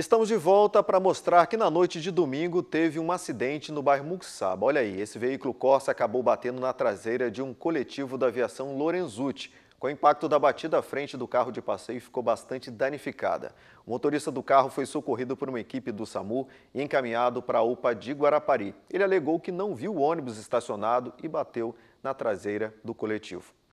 Estamos de volta para mostrar que na noite de domingo teve um acidente no bairro Muquiçaba. Olha aí, esse veículo Corsa acabou batendo na traseira de um coletivo da aviação Lorenzutti. Com o impacto da batida, a frente do carro de passeio ficou bastante danificada. O motorista do carro foi socorrido por uma equipe do SAMU e encaminhado para a UPA de Guarapari. Ele alegou que não viu o ônibus estacionado e bateu na traseira do coletivo.